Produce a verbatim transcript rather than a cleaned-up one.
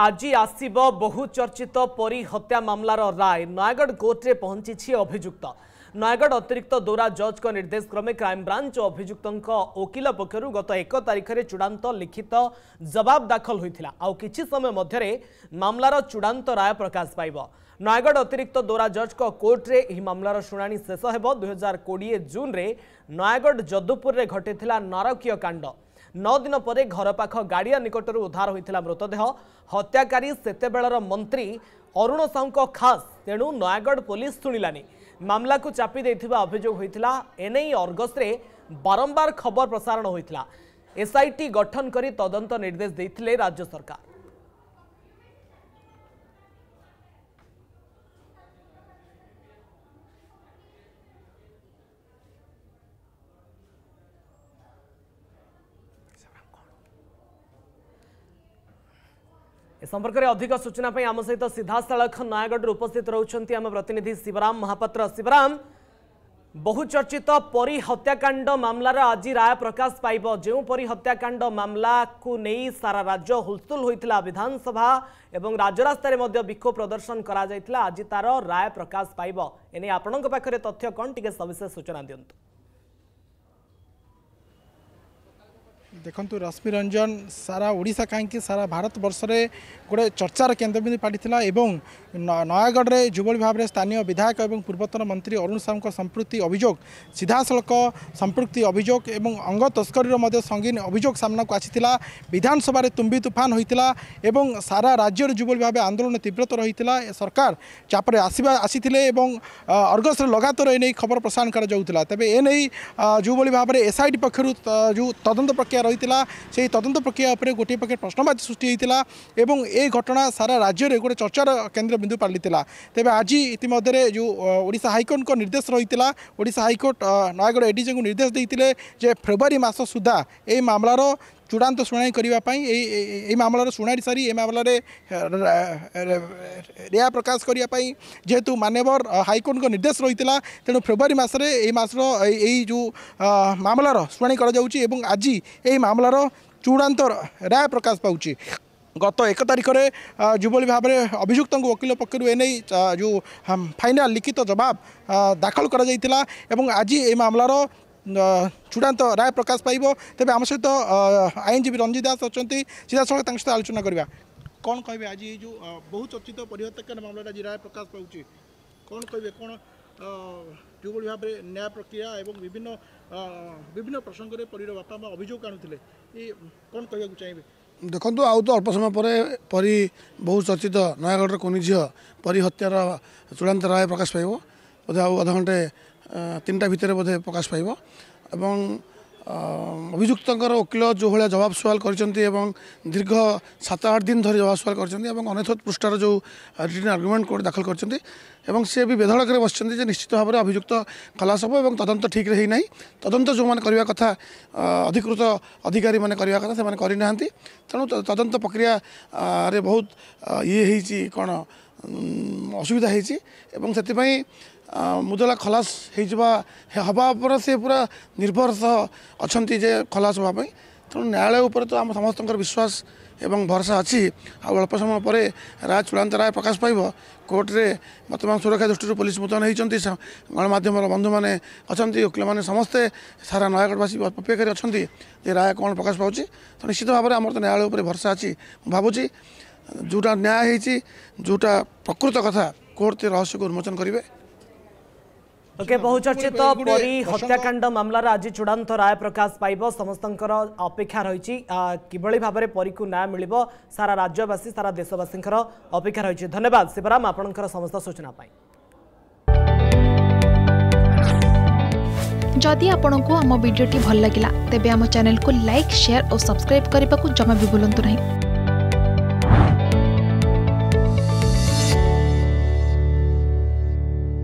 आज आसब बहुचर्चित परी हत्या मामलार राय नायगढ़ कोर्टे पहुंची अभियुक्त। नायगढ़ अतिरिक्त दौरा जज को निर्देश क्रमे क्राइमब्रांच और अभियुक्त वकिल पक्षर गत एक तारिख में चूड़ांत लिखित जवाब दाखल होता आउ किछि समय मध्य मामलार चूड़ांत राय प्रकाश पाइब। नायगढ़ अतिरिक्त दौरा जज को कोर्ट रे यह मामलार शुणाणी शेष होब। दुई हजार कोड़े जून रे नायगढ़ यदुपुर घटे नारकीय कांड। नौ दिन पर घर पाख गाड़िया निकटर उद्धार होता मृतदेह। हत्याकारी सेतेबेलर मंत्री अरुण साहू खास, तेणु नयगढ़ पुलिस शुणिलानी। मामला को चापी देथिबा अभियोग होता। एने अर्गस रे बारंबार खबर प्रसारण होता। एसआईटी गठन करी तदंत निर्देश देथिले राज्य सरकार। इस संपर्क में अधिक सूचना आम सहित सीधासाख नायगढ़ उपस्थित रहउछंती आम प्रतिनिधि शिवराम महापात्र। शिवराम, बहुचर्चित परी हत्याकांड मामलार आज राय प्रकाश पाइब। जो परी हत्याकांड मामला को नहीं सारा राज्य हुलस्तुल होता, विधानसभा एवं राजरास्तारे मध्य विक्षोभ प्रदर्शन करा जायतिला, आज तार राय प्रकाश पाइब। एने आपणक पाखरे तथ्य कौन, टिके सविशेष सूचना दियंतु। देखु रश्मि रंजन, सारा ओडिशा कहीं सारा भारत वर्ष रे गोटे चर्चार केन्द्रबिंदु पड़ा। नयगढ़ रे जुबली भाव में स्थानीय विधायक और पूर्वतन मंत्री अरुण साहू संपृक्ति अभियोग, सीधासलख संपृक्ति अभियोग एवं अंग तस्करी संगीन अभियोग सामना को आसी। विधानसभा तुम्बी तुफान होता और सारा राज्य जुबली भाव आंदोलन तीव्रतर होता। सरकार चापे आसवा आसी अर्गस लगातार एने खबर प्रसारण करा। तेज एने जुबली भाव में एसआईटी पक्षर जो तदंत प्रक्रिया रही से तदंत प्रक्रिया उपर गोटे पक्ष प्रश्नवाची सृष्टि होता और ये घटना सारा राज्य में गोटे चर्चार केन्द्रबिंदु पड़ा। तेज आज इतिम्य जो ओडिशा हाइकोर्ट को निर्देश रही है, ओडिशा हाइकोर्ट नयगढ़ एडीजे को निर्देश देते जे फेब्रुआरी मास सुधा ये मामलार चूड़ांत शुणाणी करने। मामलार शुणाणी सारी ए मामल रेया प्रकाश करने जेहेतु मानवर हाइकोर्ट निर्देश रही है, तेणु फेब्रुआरी मसरे यही जो मामलार शुणाणी कर आज यही मामलार चूड़ांत राय प्रकाश पाँच। गत एक तारिख में जुबली भाव में अभियुक्त वकिल पक्षर एने जो फाइनाल लिखित जवाब दाखल कर आज ये मामलार चूड़ांत राय प्रकाश पाइब। तेज आम सहित आईनजीवी रंजित दास अच्छा सीधा सहित आलोचना करवा। कौन कहे आज ये जो बहुत चर्चित परिहत्याकांड मामला राय प्रकाश पाँच, कौन कहे कौन जो भाव में न्याय प्रक्रिया एवं विभिन्न विभिन्न प्रसंग में परीर बापा माँ अभियोग आणुते ये कौन कहवाक चाहिए? देखो आउ तो अल्प समय पर परी बहुत चर्चित नयगढ़ कोनी झील परी हत्यार चूड़ांत राय प्रकाश पाइब। बोधे आधा घंटे तीन टा भितर बोधे प्रकाश पाइब। अभियुक्त वकिल जो भाया जवाब सुवाल करते दीर्घ सात आठ दिन धरी जवाब सुवाल करते पृष्ठार जो रिटन आर्गुमेंट कोर्ट दाखल करते सी भी बेधड़क बस निश्चित भाव में अभियुक्त खलास हो और तदंत ठीक है ना। तदंत जो मैंने करने कथा अधिकृत अधिकारी मैंने करने कथा से करना, तेणु तदंत प्रक्रिया रे बहुत ये कौन असुविधा होती। मुदला खलास होगा से पूरा निर्भर सह अच्छा जे खलास होगापी, तेणु न्यायालय उपर तो आम समस्त विश्वास एवं भरोसा अच्छी। अल्प समय पर राय चूड़ांत राय प्रकाश पाइब। कोर्ट रे बर्तमान सुरक्षा दृष्टि पुलिस मुतयन होती, गणमाध्यम बंधु मैंने अच्छा वकिल मैंने समस्ते सारा नयगढ़वासी अपेक्षा अच्छा राय कौन प्रकाश पाँच। तो निश्चित भाव में आम तो न्यायालय उपर भरोसा अच्छी। भावुँ जोटा न्याय होती जोटा प्रकृत कथा कोर्ट रहस्य को उन्मोचन करेंगे। ओके, बहुचर्चित परी हत्याकांड मामलार आज चूड़ांत राय प्रकाश पाइब। समस्तंकर अपेक्षा रही किभली भाबरे परी को न्याय मिलिबो, सारा राज्यवासी सारा देशवासींकर अपेक्षा रही। धन्यवाद शिवराम आपनकर समस्त सूचना पाई। जदि आपनकु आम वीडियोटी भल लागिला तेबे आम चैनल को लाइक शेयर और सब्सक्राइब करने को जमा भी भूलंतु नहीं।